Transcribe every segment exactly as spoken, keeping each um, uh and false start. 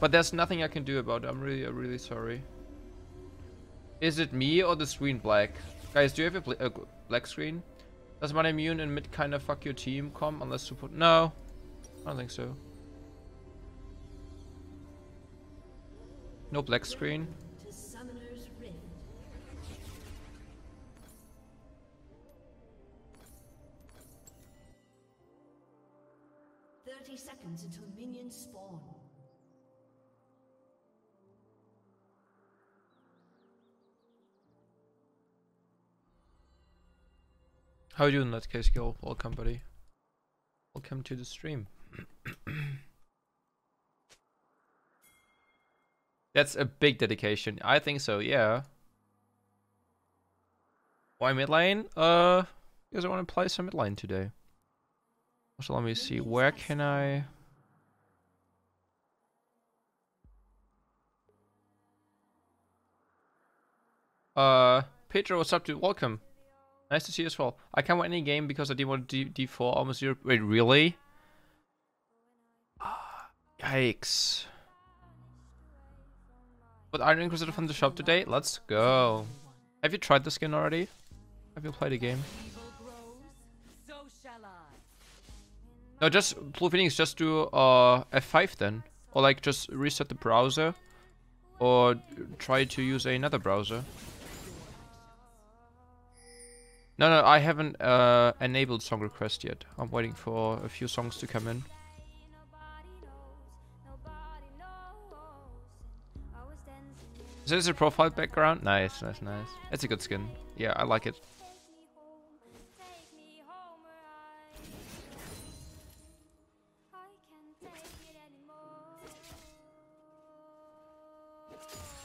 But there's nothing I can do about it. I'm really, really sorry. Is it me or the screen black? Guys, do you have a, a black screen? Does Manamune in mid kind of fuck your team com unless support? No, I don't think so. No black screen. thirty seconds until minions spawn. How are you in that case, Gil? Welcome, buddy. Welcome to the stream. That's a big dedication. I think so, yeah. Why mid lane? Uh, because I want to play some mid lane today. So let me see, where can I... Uh, Pedro, what's up, dude? Welcome. Nice to see you as well. I can't win any game because I didn't want to D four almost zero. Wait, really? Yikes. But Iron Inquisitor from the shop today? Let's go. Have you tried the skin already? Have you played the game? No, just Blue Phoenix, just do uh, F five then. Or like just reset the browser. Or try to use another browser. No, no, I haven't uh, enabled song request yet. I'm waiting for a few songs to come in. Is this a profile background? Nice, nice, nice. It's a good skin. Yeah, I like it.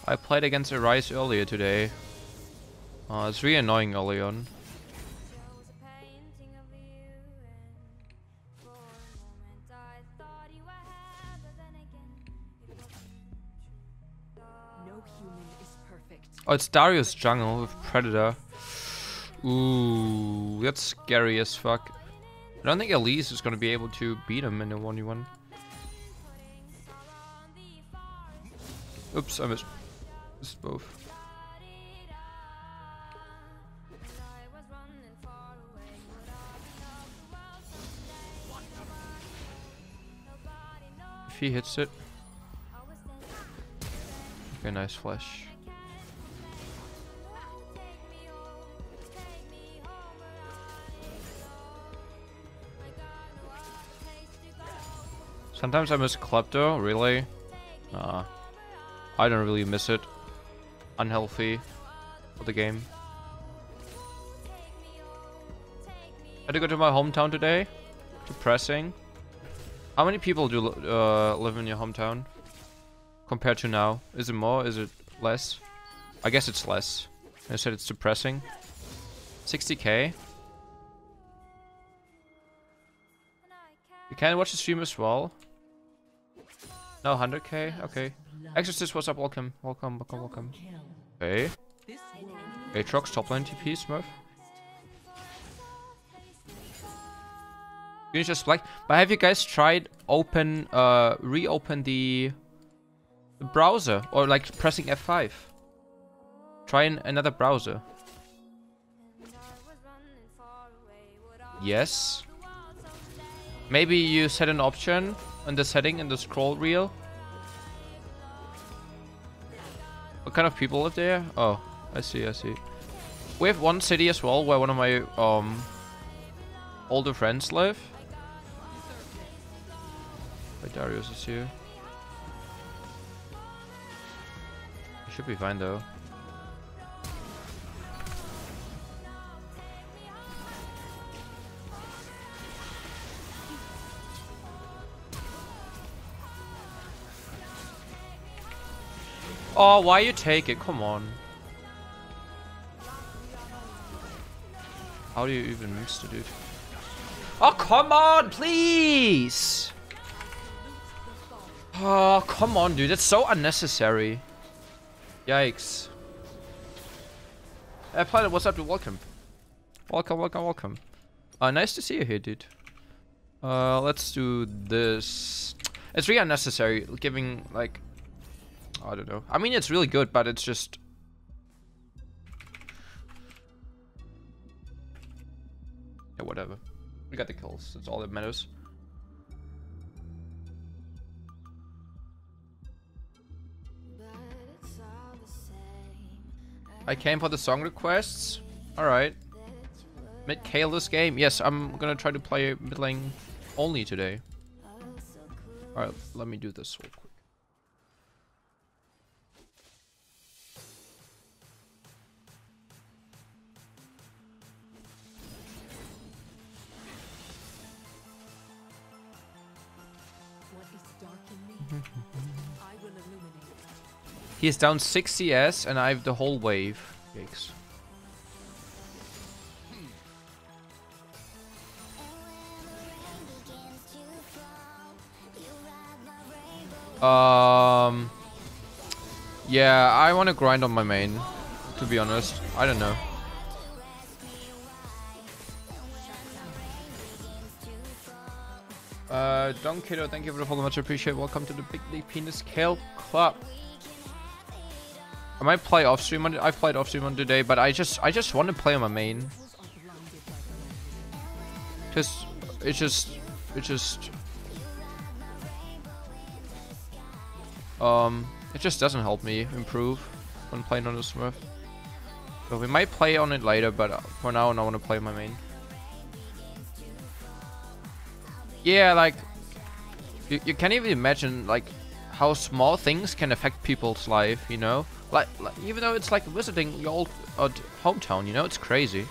I played against a Ryze earlier today. Uh, it's really annoying early on. Oh, it's Darius jungle with Predator. Ooh, that's scary as fuck. I don't think Elise is gonna be able to beat him in a one v one. Oops, I missed. Missed both. If he hits it. Okay, nice flash. Sometimes I miss Klepto, really? Nah. I don't really miss it. Unhealthy for the game. I had to go to my hometown today. Depressing. How many people do uh, live in your hometown? Compared to now. Is it more? Is it less? I guess it's less. I said it's depressing. sixty K. You can watch the stream as well. No, one hundred K? Okay. Exorcist, what's up? Welcome, welcome, welcome, welcome. Okay. Aatrox, top lane T P, Smurf. You just black. But have you guys tried open, uh, reopen the, the browser? Or like pressing F five? Try an, another browser. Yes. Maybe you set an option in the setting in the scroll wheel. What kind of people live there? Oh, I see, I see. We have one city as well where one of my um older friends live. Wait, Darius is here. It should be fine though. Oh, why you take it? Come on. How do you even mix the dude? Oh, come on, please! Oh, come on, dude. That's so unnecessary. Yikes. Hey, Platinum, what's up, dude? Welcome. Welcome, welcome, welcome. Uh, nice to see you here, dude. Uh, let's do this. It's really unnecessary giving, like... I don't know. I mean, it's really good, but it's just... yeah, whatever. We got the kills. That's all that matters. I came for the song requests. Alright. Mid Kayle this game? Yes, I'm gonna try to play mid lane only today. Alright, let me do this real quick. He is down six C S and I have the whole wave. Yikes. Um, yeah, I want to grind on my main, to be honest. I don't know. Uh, Don Kiddo, thank you for the follow, much appreciate. Welcome to the Big League Penis Kayle Club. I might play off stream on it. I played off stream on today, but I just I just want to play on my main. Cause it's just it's just um it just doesn't help me improve when playing on the smurf. So we might play on it later, but for now I want to play my main. Yeah, like you you can't even imagine like how small things can affect people's life, you know. Like, like, even though it's like visiting your old uh, hometown, you know, it's crazy.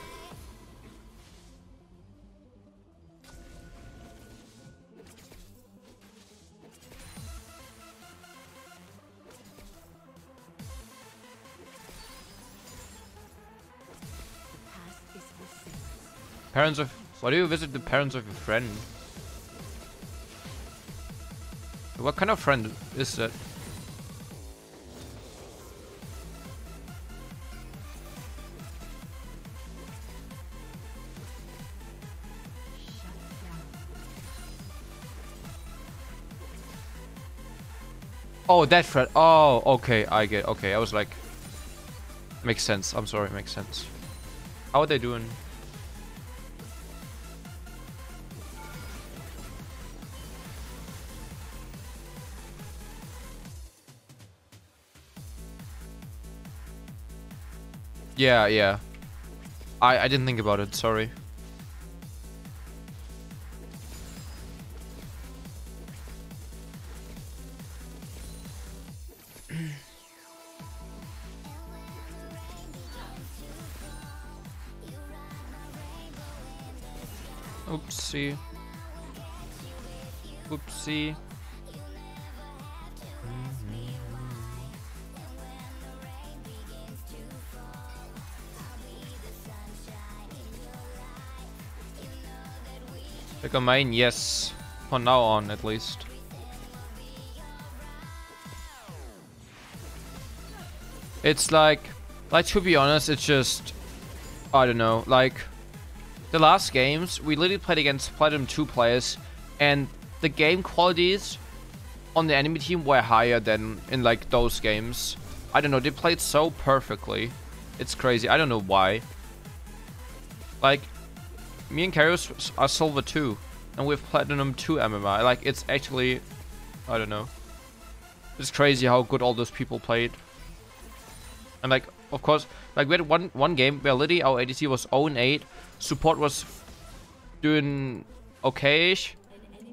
Parents of... why do you visit the parents of your friend? What kind of friend is that? Oh, that thread. Oh, okay. I get it. Okay. I was like, makes sense. I'm sorry. Makes sense. How are they doing? Yeah, yeah. I, I didn't think about it. Sorry. Oopsie. Oopsie. Take a main, yes. For now on, at least. It's like, like to be honest, it's just, I don't know, like. The last games, we literally played against Platinum two players, and the game qualities on the enemy team were higher than in like those games. I don't know, they played so perfectly. It's crazy, I don't know why. Like, me and Karius are Silver two, and we have Platinum two M M R. Like, it's actually, I don't know. It's crazy how good all those people played. And like, of course, like we had one, one game where literally our A D C was zero and eight. Support was doing okay-ish,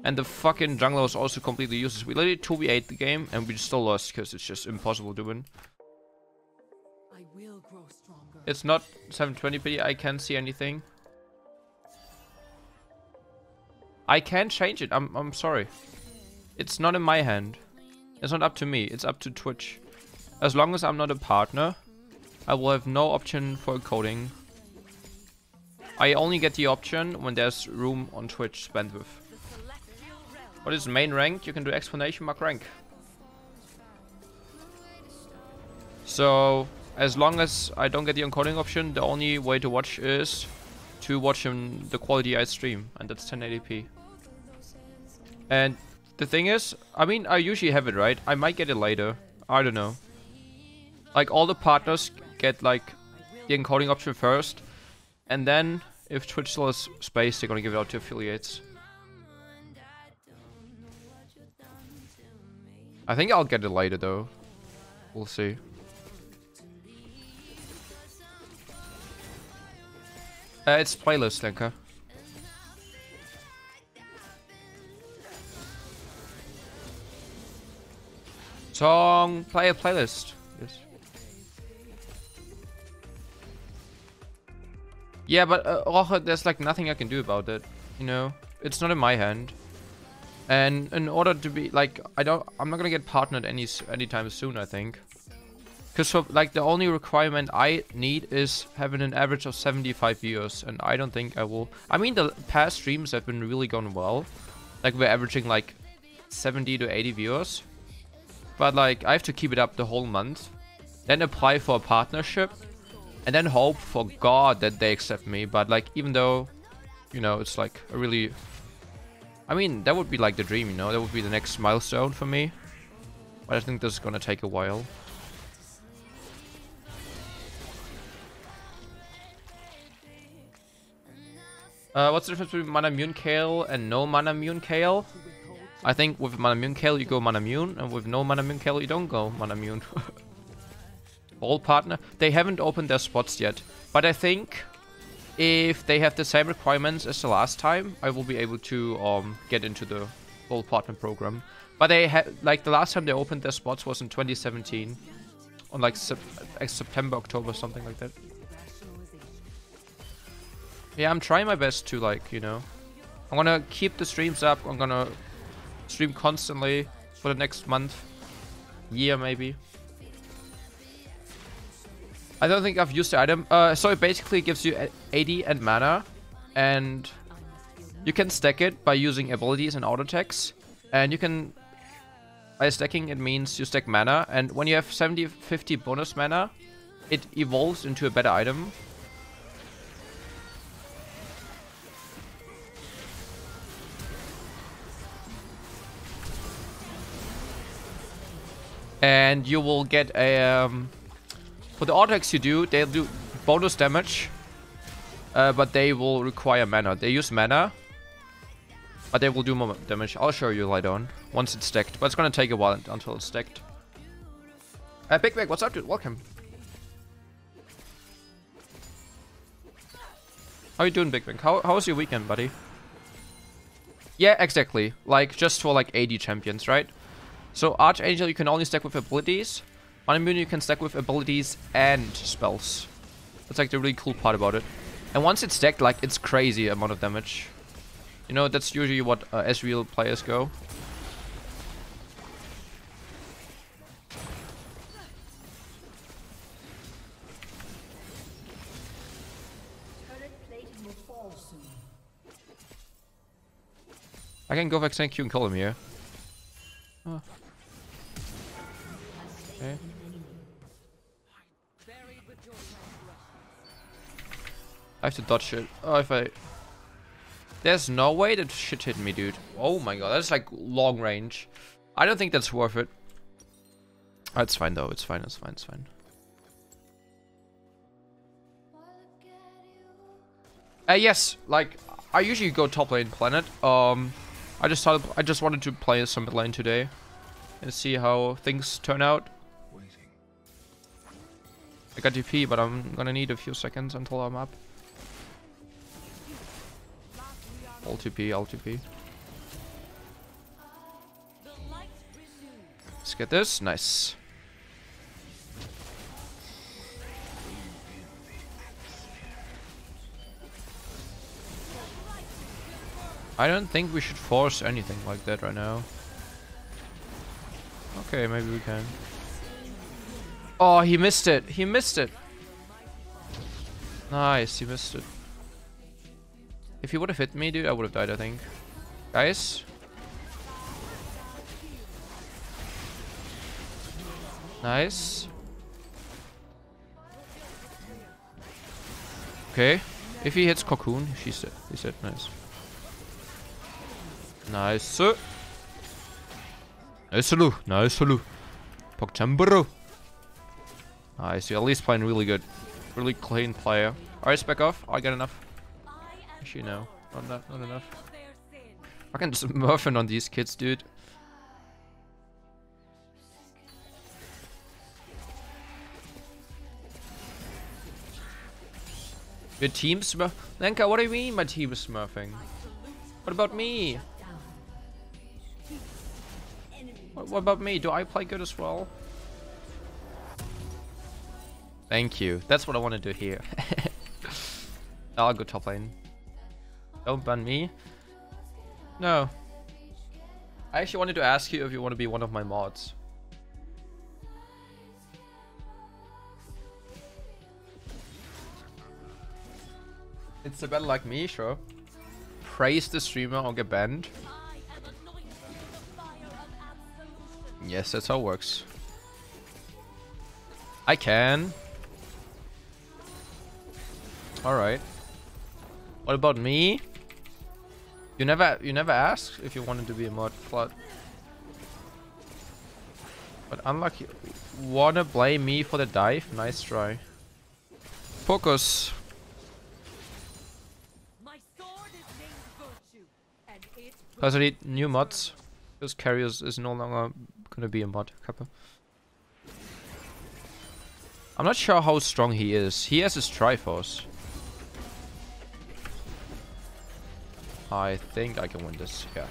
and the fucking jungler was also completely useless. We literally two v eight the game, and we still lost because it's just impossible to win. I will grow stronger. It's not seven twenty p. I can't see anything. I can't change it. I'm I'm sorry. It's not in my hand. It's not up to me. It's up to Twitch. As long as I'm not a partner, I will have no option for coding. I only get the option when there's room on Twitch spent with. What is main rank? You can do explanation mark rank. So as long as I don't get the encoding option, the only way to watch is to watch in the quality I stream, and that's ten eighty p. And the thing is, I mean, I usually have it right. I might get it later. I don't know. Like, all the partners get, like, the encoding option first, and then if Twitch still has space, they're gonna give it out to affiliates. I think I'll get it later, though. We'll see. Uh, it's playlist, Lenka. Song, play a playlist. Yes. Yeah, but uh, Roche, there's like nothing I can do about it. You know, it's not in my hand. And in order to be like, I don't, I'm not gonna get partnered any anytime soon, I think. Because for like the only requirement I need is having an average of seventy-five viewers, and I don't think I will. I mean, the past streams have been really gone well. Like we're averaging like seventy to eighty viewers. But like, I have to keep it up the whole month, then apply for a partnership, and then hope for God that they accept me. But like, even though, you know, it's like a really, I mean, that would be like the dream, you know, that would be the next milestone for me. But I think this is gonna take a while. Uh, what's the difference between Manamune Kayle and no Manamune Kayle? I think with Manamune Kayle you go Manamune, and with no Manamune Kayle you don't go Manamune. All partner. They haven't opened their spots yet, but I think if they have the same requirements as the last time, I will be able to um, get into the full partner program. But they had, like the last time they opened their spots was in twenty seventeen, on like, sep like September, October, something like that. Yeah, I'm trying my best to like, you know, I'm gonna keep the streams up. I'm gonna stream constantly for the next month, year maybe. I don't think I've used the item. Uh, so it basically gives you A D and mana, and you can stack it by using abilities and auto attacks. And you can, by stacking it means you stack mana, and when you have seventy fifty bonus mana, it evolves into a better item. And you will get a, um, for the auto-attacks you do, they'll do bonus damage, uh, but they will require mana. They use mana, but they will do more damage. I'll show you later on, once it's stacked, but it's gonna take a while until it's stacked. Uh, Big Mac, what's up, dude? Welcome. How you doing, Big Mac? How, how was your weekend, buddy? Yeah, exactly. Like, just for like A D champions, right? So Archangel you can only stack with abilities. Manamune you can stack with abilities and spells. That's like the really cool part about it. And once it's stacked, like, it's crazy amount of damage. You know, that's usually what uh, Ezreal players go. I can go for X N Q and kill him here. Oh. Okay. I have to dodge it. Oh, if I... There's no way that shit hit me, dude. Oh my god, that's like long range. I don't think that's worth it. Oh, it's fine though, it's fine, it's fine, it's fine. Uh, yes, like, I usually go top lane planet. Um, I just started, I just wanted to play some mid lane today and see how things turn out. I got T P, but I'm gonna need a few seconds until I'm up. L T P, L T P. Let's get this. Nice. I don't think we should force anything like that right now. Okay, maybe we can. Oh, he missed it. He missed it. Nice, he missed it. If he would have hit me, dude, I would have died, I think. Guys. Nice. Okay. If he hits Cocoon, she's dead. He's dead. Nice. Nice. Nice. Nice. Nice. Pogchamburu. Nice, you're at least playing really good. Really clean player. Alright, spec off. I got enough. Actually, no. Not enough. Not enough. I can just muffin on these kids, dude. Your team smurf? Lenka, what do you mean my team is smurfing? What about me? What, what about me? Do I play good as well? Thank you. That's what I want to do here. I'll go top lane. Don't ban me. No. I actually wanted to ask you if you want to be one of my mods. It's a battle like me, sure. Praise the streamer or get banned. Yes, that's how it works. I can. Alright. What about me? You never you never asked if you wanted to be a mod plot. But unlucky. Wanna blame me for the dive? Nice try. Focus. Because I need new mods. Because Karius is no longer gonna be a mod. Kappa. I'm not sure how strong he is. He has his Triforce. I think I can win this. Yeah.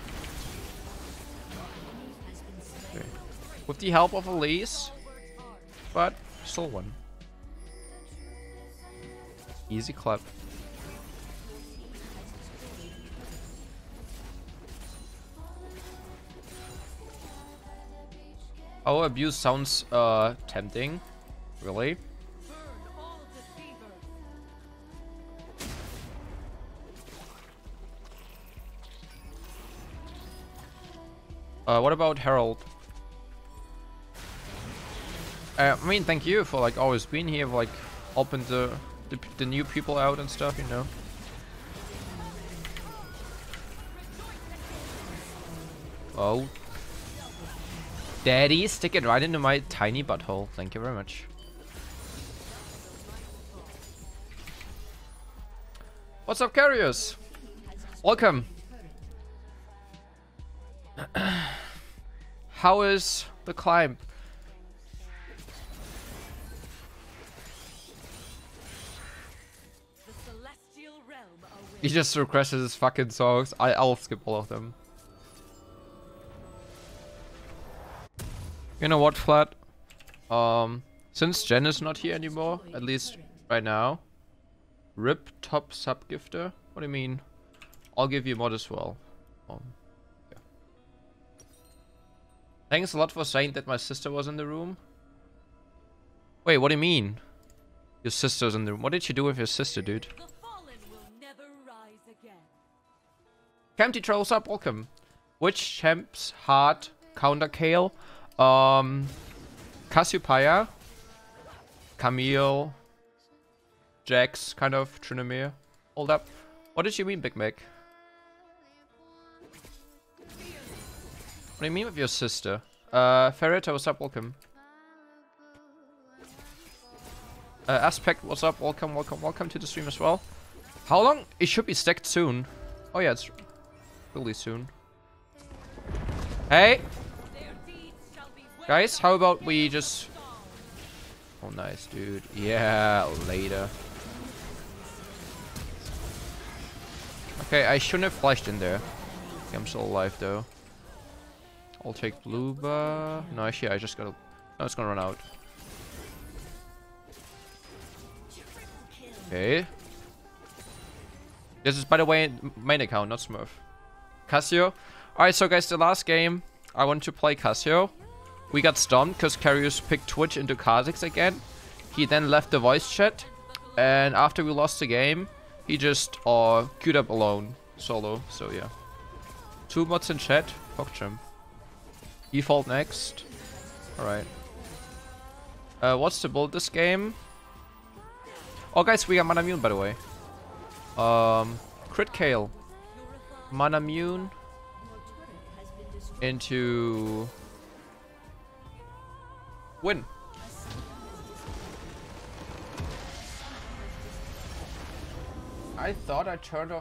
Okay. With the help of Elise, but still won. Easy clap. Our abuse sounds uh, tempting, really. Uh, what about Harold? Uh, I mean, thank you for like always being here, for, like helping the, the the new people out and stuff, you know. Oh. Daddy, stick it right into my tiny butthole. Thank you very much. What's up, Karius? Welcome. How is the climb? He just requested his fucking songs. I, I'll skip all of them. You know what, Flat? Um, since Jen is not here anymore, at least right now. Rip top sub gifter? What do you mean? I'll give you mod as well. Um, yeah. Thanks a lot for saying that my sister was in the room. Wait, what do you mean? Your sister's in the room. What did you do with your sister, dude? The fallen will never rise again. Campty trolls up, welcome. Which champ's heart counter Kayle? Um, Cassiopeia, Camille, Jax, kind of, Trinomir. Hold up. What did you mean, Big Mac? What do you mean with your sister? Uh, Ferreta, what's up? Welcome. Uh, Aspect, what's up? Welcome, welcome, welcome to the stream as well. How long? It should be stacked soon. Oh yeah, it's really soon. Hey! Guys, how about we just... Oh, nice, dude. Yeah, later. Okay, I shouldn't have flashed in there. Okay, I'm still alive, though. I'll take blue bar... No, actually, I just gotta... No, it's gonna run out. Okay. This is, by the way, main account, not Smurf. Cassio. Alright, so guys, the last game I want to play Cassio. We got stomped because Karius picked Twitch into Kha'Zix again. He then left the voice chat. And after we lost the game, he just uh, queued up alone. Solo. So yeah. Two mods in chat. Pogcham. Default next. Alright. Uh, what's the build this game? Oh guys, we got Manamune by the way. Um, Crit Kayle. Manamune. Into... Win. I thought I turned off